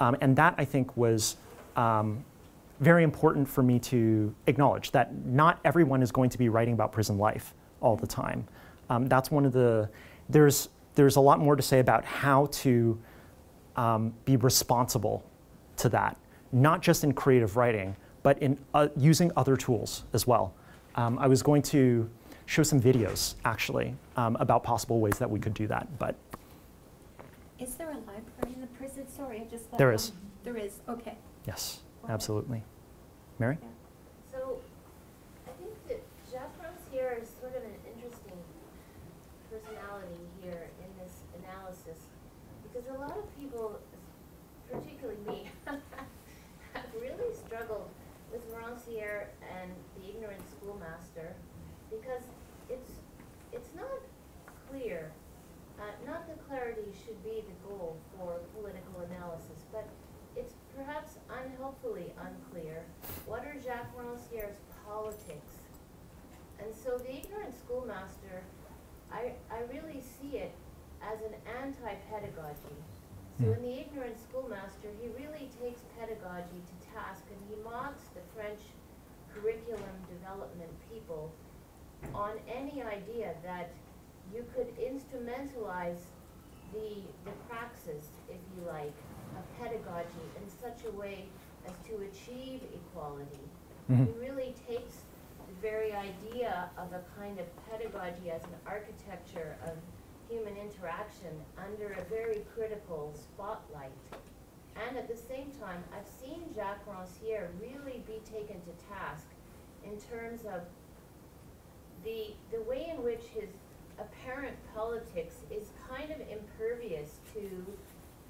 And that, I think, was very important for me to acknowledge, that not everyone is going to be writing about prison life all the time. That's one of the, there's a lot more to say about how to be responsible to that, not just in creative writing, but in using other tools as well. I was going to show some videos, actually, about possible ways that we could do that, but. Is there a library in the prison? Sorry, I just thought. There is. There is, okay. Yes, okay. Absolutely. Mary? Yeah. So I think that Jeffro's here is sort of an interesting personality here in this analysis, because a lot of people, particularly me, have really struggled with Morancière and the ignorant schoolmaster, because it's not clear. Not that clarity should be the goal for political analysis, but it's perhaps unhelpfully unclear what are Jacques Morancière's politics. And so the ignorant schoolmaster, I really see it as an anti-pedagogy. So in the ignorant schoolmaster, he really takes pedagogy to task, and he mocks the French curriculum development people on any idea that you could instrumentalize the praxis, if you like, of pedagogy in such a way as to achieve equality. Mm-hmm. He really takes the very idea of a kind of pedagogy as an architecture of human interaction under a very critical spotlight. And at the same time, I've seen Jacques Rancière really be taken to task in terms of the way in which his apparent politics is kind of impervious to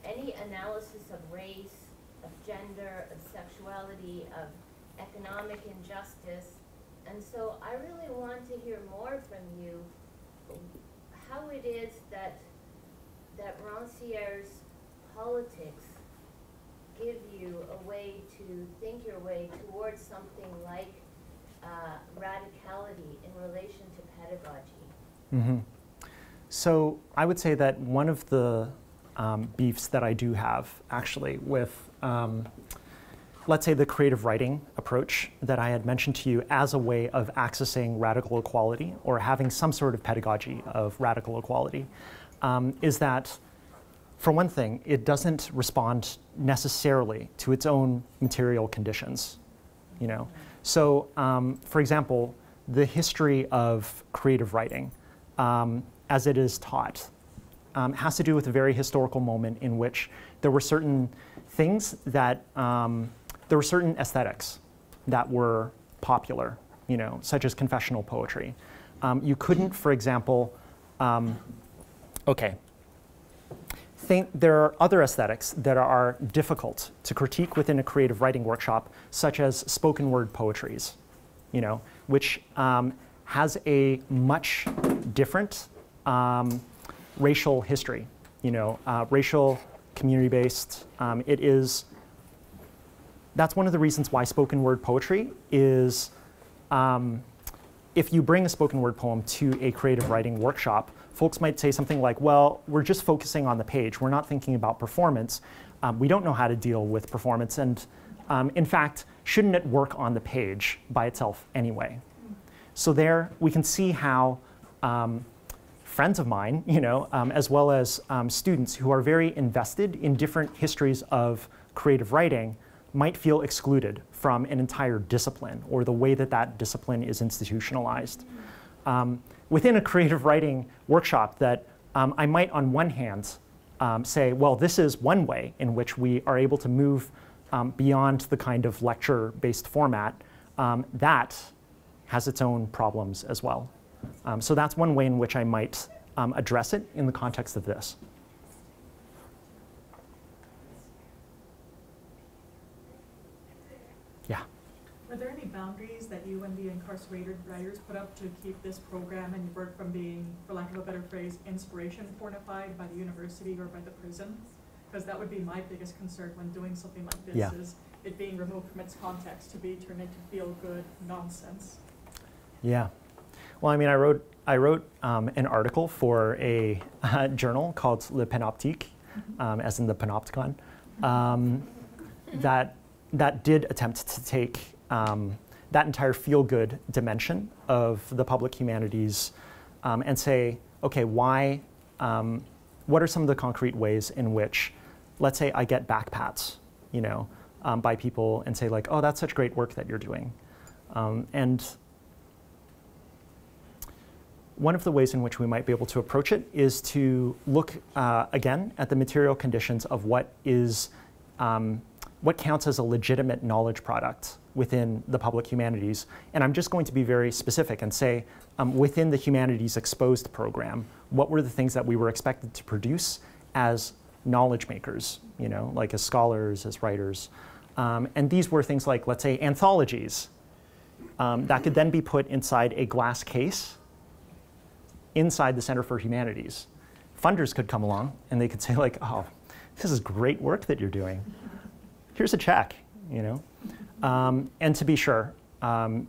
any analysis of race, of gender, of sexuality, of economic injustice. And so I really want to hear more from you how it is that Rancière's politics give you a way to think your way towards something like radicality in relation to pedagogy. Mm-hmm. So I would say that one of the beefs that I do have, actually, with, let's say, the creative writing approach that I had mentioned to you as a way of accessing radical equality, or having some sort of pedagogy of radical equality, is that, for one thing, it doesn't respond necessarily to its own material conditions. You know? So, for example, the history of creative writing, as it is taught, has to do with a very historical moment in which there were certain things that, there were certain aesthetics that were popular, you know, such as confessional poetry. You couldn't, for example, think there are other aesthetics that are difficult to critique within a creative writing workshop, such as spoken word poetries, you know, which has a much different racial history, you know, racial, community-based. It is, that's one of the reasons why spoken word poetry is, if you bring a spoken word poem to a creative writing workshop, folks might say something like, well, we're just focusing on the page. We're not thinking about performance. We don't know how to deal with performance. And in fact, shouldn't it work on the page by itself anyway? So there we can see how friends of mine, you know, as well as students who are very invested in different histories of creative writing might feel excluded from an entire discipline, or the way that that discipline is institutionalized. Within a creative writing workshop that I might on one hand say, well, this is one way in which we are able to move beyond the kind of lecture-based format, that has its own problems as well. So that's one way in which I might address it in the context of this. Yeah. Were there any boundaries that you and the incarcerated writers put up to keep this program and your work from being, for lack of a better phrase, inspiration pornified by the university or by the prison? Because that would be my biggest concern when doing something like this, is it being removed from its context to be turned into feel-good nonsense. Yeah. Well, I mean, I wrote an article for a journal called Le Panoptique, as in the Panopticon, that did attempt to take that entire feel-good dimension of the public humanities and say, okay, why, what are some of the concrete ways in which, let's say I get backpats, you know, by people and say like, oh, that's such great work that you're doing. And one of the ways in which we might be able to approach it is to look again at the material conditions of what is, what counts as a legitimate knowledge product within the public humanities. And I'm just going to be very specific and say, within the Humanities Exposed program, what were the things that we were expected to produce as knowledge makers, you know, like as scholars, as writers. And these were things like, let's say, anthologies that could then be put inside a glass case inside the Center for Humanities. Funders could come along and they could say like, oh, this is great work that you're doing. Here's a check, you know. And to be sure,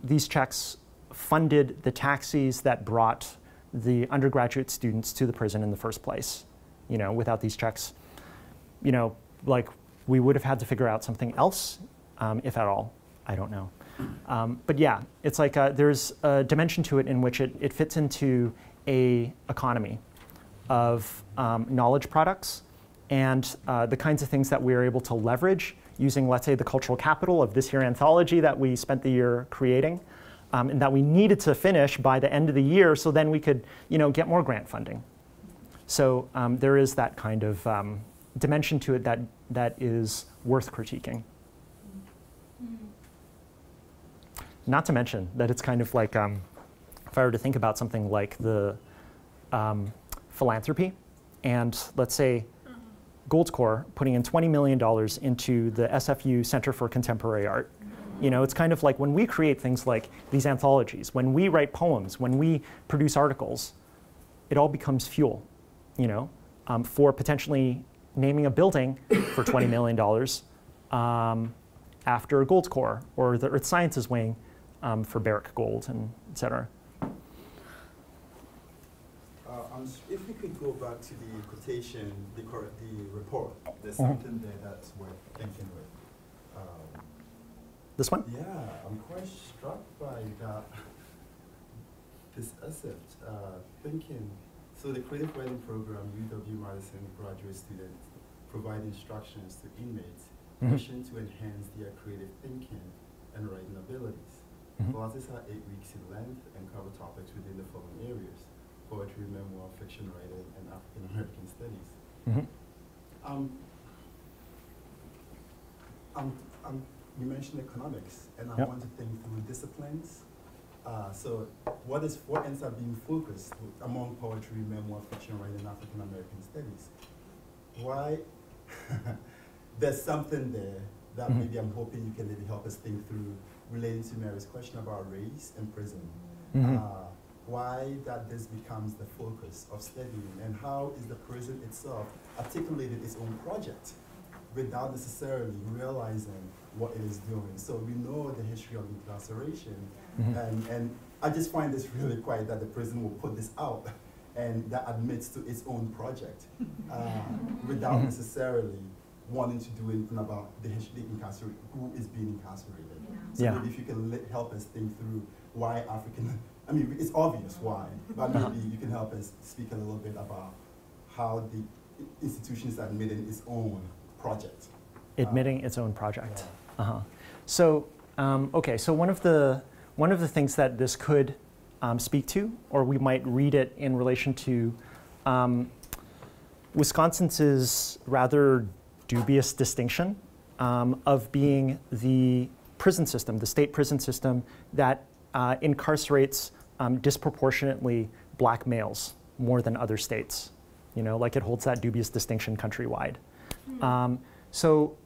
these checks funded the taxis that brought the undergraduate students to the prison in the first place. You know, without these checks, you know, like we would have had to figure out something else, if at all, I don't know. But yeah, it's like there's a dimension to it in which it fits into an economy of knowledge products and the kinds of things that we are able to leverage using, let's say, the cultural capital of this year anthology that we spent the year creating and that we needed to finish by the end of the year so then we could, you know, get more grant funding. So there is that kind of dimension to it that is worth critiquing. Not to mention that it's kind of like, if I were to think about something like the philanthropy and let's say Goldcorp putting in $20 million into the SFU Center for Contemporary Art. You know, it's kind of like when we create things like these anthologies, when we write poems, when we produce articles, it all becomes fuel, you know, for potentially naming a building for $20 million after Goldcorp or the Earth Sciences Wing for Barrick Gold, and et cetera. If we could go back to the quotation, the report, there's something there that's worth thinking with. This one? Yeah, I'm quite struck by that. This excerpt, thinking. So the creative writing program, UW-Madison graduate students provide instructions to inmates wishing to enhance their creative thinking and writing abilities. Classes are 8 weeks in length and cover topics within the following areas: poetry, memoir, fiction writing, and African-American studies. You mentioned economics, and I want to think through disciplines. So what ends up being focused among poetry, memoir, fiction writing, and African-American studies? Why? There's something there that maybe I'm hoping you can maybe help us think through relating to Mary's question about race and prison. Why that this becomes the focus of studying, and how is the prison itself articulated its own project without necessarily realizing what it is doing. So we know the history of incarceration, and I just find this really quite that the prison will put this out and that admits to its own project without necessarily wanting to do anything about the history of incarceration, who is being incarcerated. So maybe if you can help us think through why African, I mean, it's obvious why, but maybe you can help us speak a little bit about how the institution is admitting its own project. Admitting its own project. So, okay, so one of the things that this could speak to, or we might read it in relation to Wisconsin's rather dubious distinction of being the prison system, the state prison system that incarcerates disproportionately black males more than other states. You know, like it holds that dubious distinction countrywide. So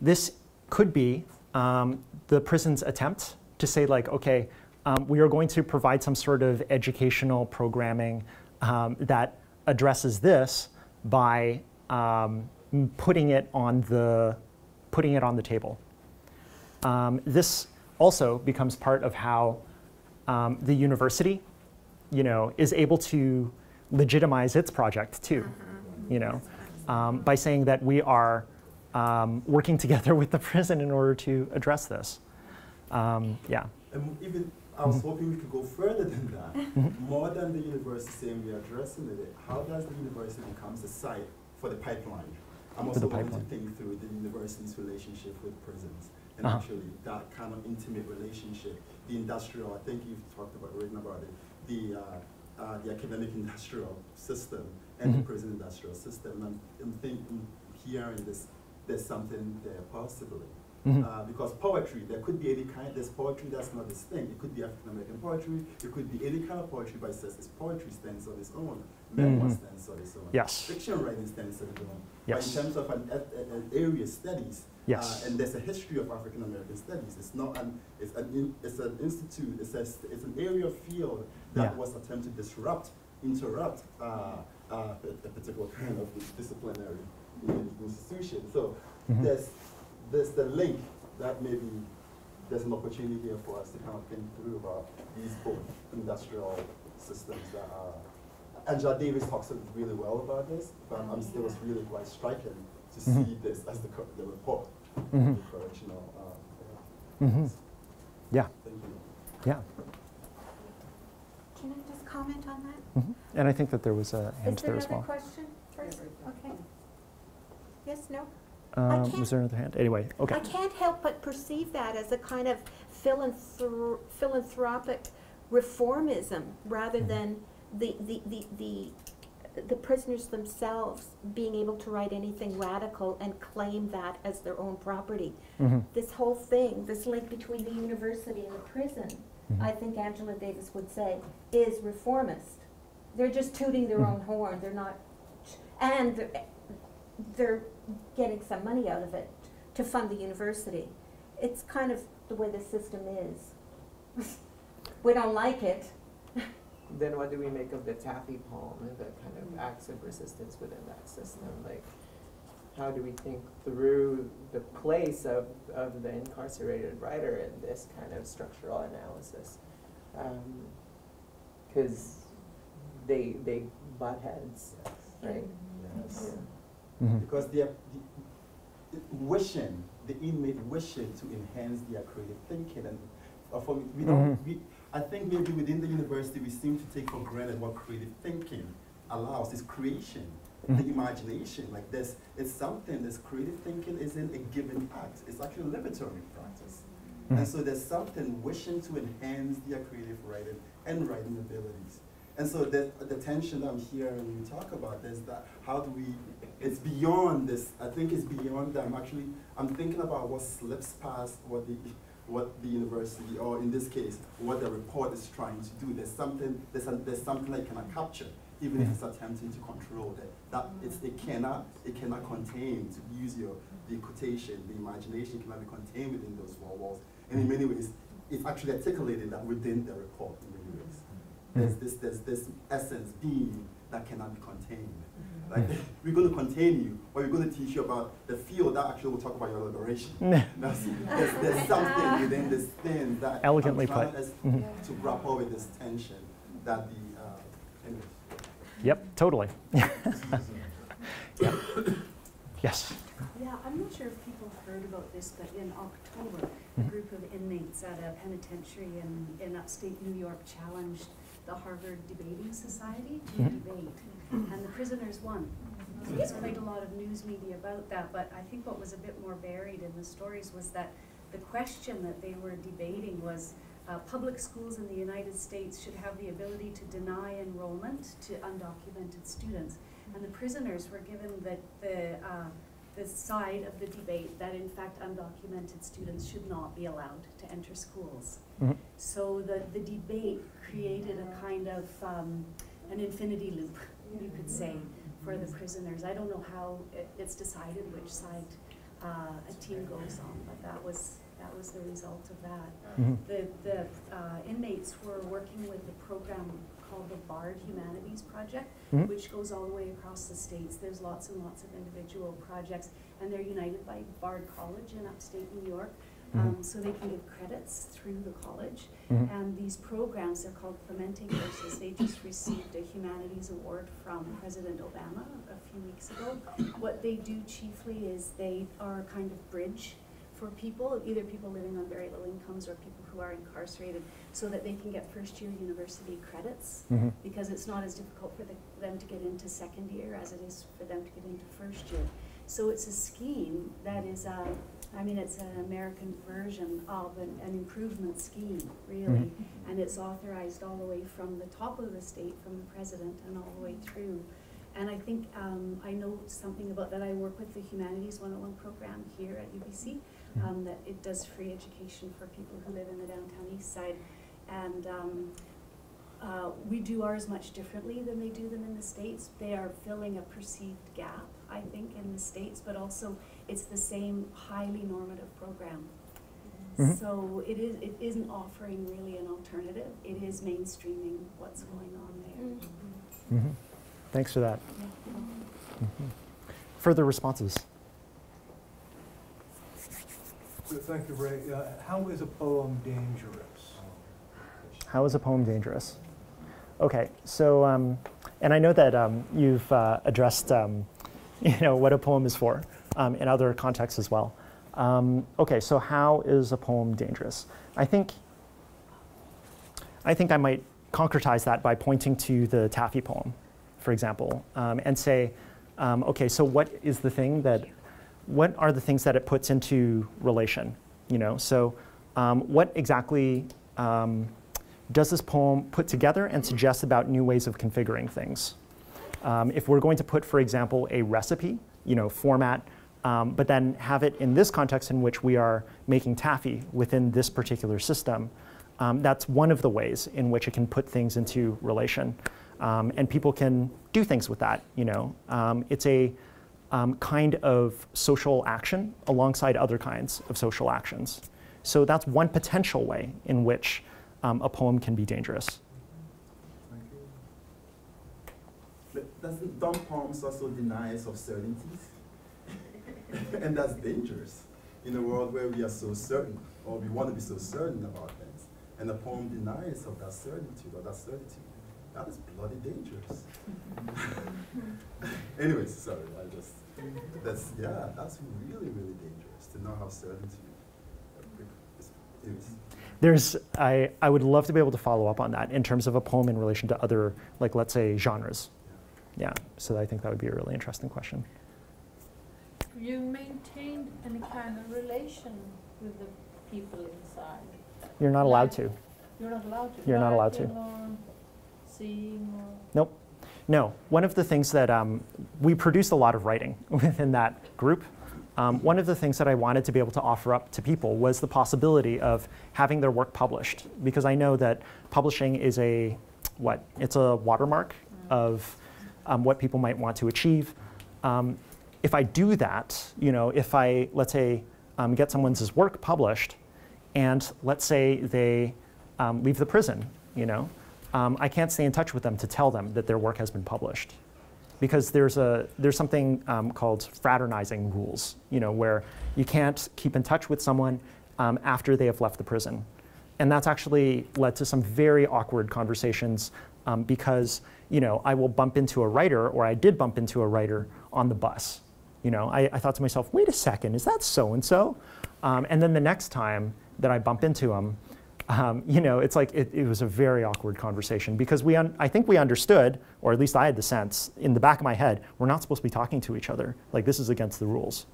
this could be the prison's attempt to say like, okay, we are going to provide some sort of educational programming that addresses this by putting it on the table. This also becomes part of how the university, is able to legitimize its project too, by saying that we are working together with the prison in order to address this. Yeah. And even I was hoping we could go further than that, more than the university saying we are addressing it. How does the university become the site for the pipeline? I'm also going to think through the university's relationship with prisons and actually that kind of intimate relationship, the industrial. I think you've talked about, written about it, the academic industrial system and the prison industrial system. And I'm thinking, hearing this, there's something there possibly. Because poetry, there could be any kind, there's poetry that's not this thing. It could be African American poetry, it could be any kind of poetry, but it says this poetry stands on its own, memoir stands on its own, fiction writing stands on its own. But in terms of an area studies, and there's a history of African American studies. It's not an, it's an institute, it's an area field that was attempted to disrupt, interrupt a particular kind of disciplinary institution. So there's the link that maybe there's an opportunity here for us to kind of think through about these both industrial systems that are. Angela Davis talks really well about this, but it was really quite striking to see this as the report. The correctional, Thank you. Yeah. Can I just comment on that? And I think that there was a hand there as well. Is there another question first? Okay. Yes, no? Was there another hand? Anyway, okay. I can't help but perceive that as a kind of philanthropic reformism rather than the prisoners themselves being able to write anything radical and claim that as their own property. This whole thing, this link between the university and the prison, I think Angela Davis would say, is reformist. They're just tooting their own horn. They're not, and they're getting some money out of it to fund the university. It's kind of the way the system is. We don't like it. Then what do we make of the taffy palm and the kind of acts of resistance within that system? Like, how do we think through the place of the incarcerated writer in this kind of structural analysis? Because they butt heads, right? Yes. Yeah. Because they are wishing, the inmate wishing to enhance their creative thinking. And we don't, I think maybe within the university we seem to take for granted what creative thinking allows, is creation, the imagination. Like this, it's something, this creative thinking isn't a given act, it's actually a liberatory practice. And so there's something wishing to enhance their creative writing and writing abilities. And so the tension I'm hearing when you talk about this, that how do we, it's beyond this, I think it's beyond that. I'm thinking about what slips past what the university, or in this case, what the report is trying to do. There's something that cannot capture, even if it's attempting to control it. It cannot contain, to use the quotation, the imagination cannot be contained within those four walls. And in many ways, it's actually articulating that within the report in many ways. There's this essence being that cannot be contained. Like, we're going to contain you, or we're going to teach you about the field that actually will talk about your liberation. There's something within this thing that elegantly put to grapple with this tension that the. Yep, totally. Yes. Yeah, I'm not sure if people have heard about this, but in October, a group of inmates at a penitentiary in upstate New York challenged the Harvard Debating Society to debate, and the prisoners won. So there's quite a lot of news media about that, but I think what was a bit more buried in the stories was that the question that they were debating was public schools in the United States should have the ability to deny enrollment to undocumented students. And the prisoners were given the side of the debate that in fact undocumented students should not be allowed to enter schools. So the debate created a kind of an infinity loop, you could say, for the prisoners. I don't know how it's decided which side a team goes on, but that was that was the result of that. Mm-hmm. The inmates were working with a program called the Bard Humanities Project, mm-hmm. which goes all the way across the states. There's lots and lots of individual projects, and they're united by Bard College in upstate New York, mm-hmm. so they can get credits through the college. Mm-hmm. And these programs, they're called Clementing Verses. They just received a humanities award from President Obama a few weeks ago. What they do chiefly is they are a kind of bridge for people, either people living on very low incomes or people who are incarcerated, so that they can get first-year university credits, mm-hmm. because it's not as difficult for them to get into second year as it is for them to get into first year. So it's a scheme that is, I mean, it's an American version of an improvement scheme, really, mm-hmm. and it's authorized all the way from the top of the state, from the president, and all the way through. And I think I know something about that. I work with the Humanities 101 program here at UBC. That it does free education for people who live in the downtown east side. And we do ours much differently than they do them in the States. They are filling a perceived gap, I think, in the States, but also it's the same highly normative program. Mm-hmm. So it isn't offering really an alternative. It is mainstreaming what's going on there. Mm-hmm. Mm-hmm. Thanks for that. Yeah. Mm-hmm. Further responses? Thank you, Ray. How is a poem dangerous? How is a poem dangerous? Okay, so, and I know that you've addressed, you know, what a poem is for in other contexts as well. Okay, so how is a poem dangerous? I think I might concretize that by pointing to the Taffy poem, for example, and say, okay, so what is the thing that? What are the things that it puts into relation? You know, so what exactly does this poem put together and suggest about new ways of configuring things? If we're going to put, for example, a recipe, you know, format, but then have it in this context in which we are making taffy within this particular system, that's one of the ways in which it can put things into relation, and people can do things with that. You know, it's a kind of social action alongside other kinds of social actions. So that's one potential way in which a poem can be dangerous. Thank you. But doesn't dumb poems also deny us of certainties? And that's dangerous in a world where we are so certain, or we want to be so certain about things, and a poem denies of that certainty or that certainty. That is bloody dangerous. Anyways, sorry, I just, that's, yeah, that's really, really dangerous to know how certainty is. There's, I would love to be able to follow up on that in terms of a poem in relation to other, like, let's say, genres. Yeah, so I think that would be a really interesting question. You maintained any kind of relation with the people inside? You're not allowed to. You're not allowed to? You're not allowed to. Nope. No. One of the things that we produced a lot of writing within that group. One of the things that I wanted to be able to offer up to people was the possibility of having their work published, because I know that publishing is a what? It's a watermark of what people might want to achieve. If I do that, you know, if I, let's say, get someone's work published, and let's say they leave the prison, you know. I can't stay in touch with them to tell them that their work has been published, because there's something called fraternizing rules, you know, where you can't keep in touch with someone after they have left the prison, and that's actually led to some very awkward conversations because, you know, I will bump into a writer, or I did bump into a writer on the bus, you know, I thought to myself, wait a second, is that so and so? And then the next time that I bump into him. You know, it's like it was a very awkward conversation because I think we understood, or at least I had the sense in the back of my head, we're not supposed to be talking to each other. Like, this is against the rules.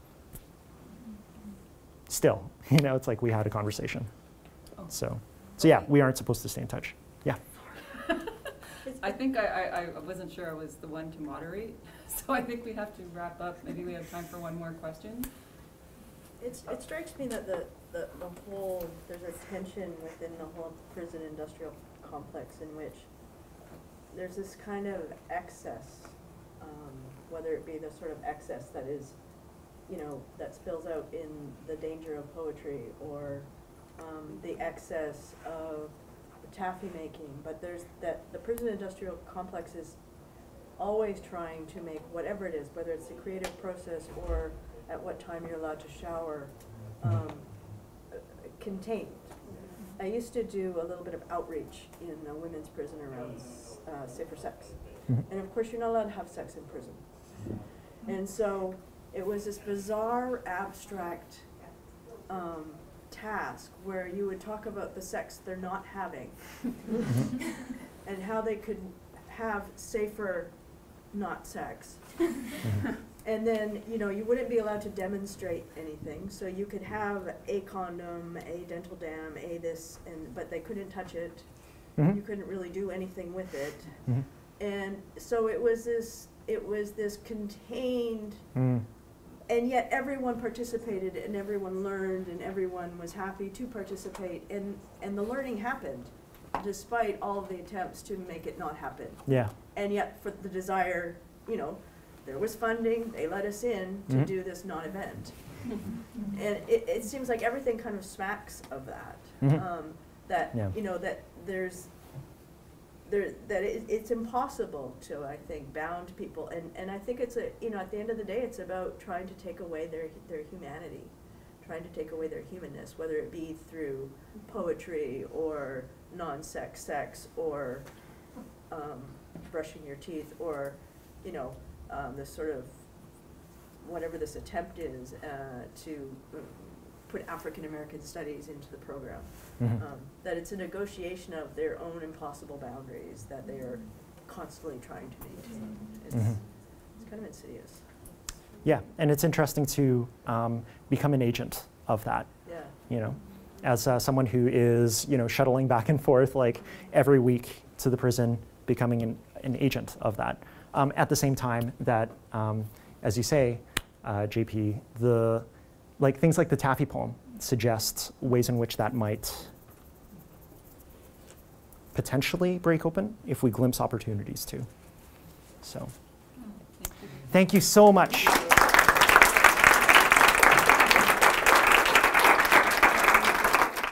Still, you know, it's like we had a conversation. Oh. So yeah, we aren't supposed to stay in touch. Yeah. I think I wasn't sure I was the one to moderate, so I think we have to wrap up. Maybe we have time for one more question. It strikes me that the whole, there's a tension within the whole prison industrial complex in which there's this kind of excess, whether it be the sort of excess that is you know, that spills out in the danger of poetry or the excess of taffy making. But there's that the prison industrial complex is always trying to make whatever it is, whether it's the creative process or at what time you're allowed to shower, contained. I used to do a little bit of outreach in a women's prison around safer sex. And of course, you're not allowed to have sex in prison. And so it was this bizarre, abstract task where you would talk about the sex they're not having and how they could have safer not sex. And then, you know, you wouldn't be allowed to demonstrate anything, so you could have a condom, a dental dam, a this, and but they couldn't touch it. You couldn't really do anything with it. And so it was this contained, and yet everyone participated and everyone learned and everyone was happy to participate, and the learning happened despite all of the attempts to make it not happen. Yeah. And yet for the desire, you know, there was funding, they let us in to do this non-event. And it seems like everything kind of smacks of that. You know, that it's impossible to, I think, bound people. And I think it's, you know, at the end of the day, it's about trying to take away their humanity, trying to take away their humanness, whether it be through poetry or non-sex sex or brushing your teeth or, you know, this sort of, whatever this attempt is to put African-American studies into the program, that it's a negotiation of their own impossible boundaries that they are constantly trying to maintain. It's kind of insidious. Yeah, and it's interesting to become an agent of that, you know, as someone who is, you know, shuttling back and forth like every week to the prison, becoming an agent of that. At the same time that, as you say, JP, things like the taffy poem suggests ways in which that might potentially break open if we glimpse opportunities too. So, thank you so much.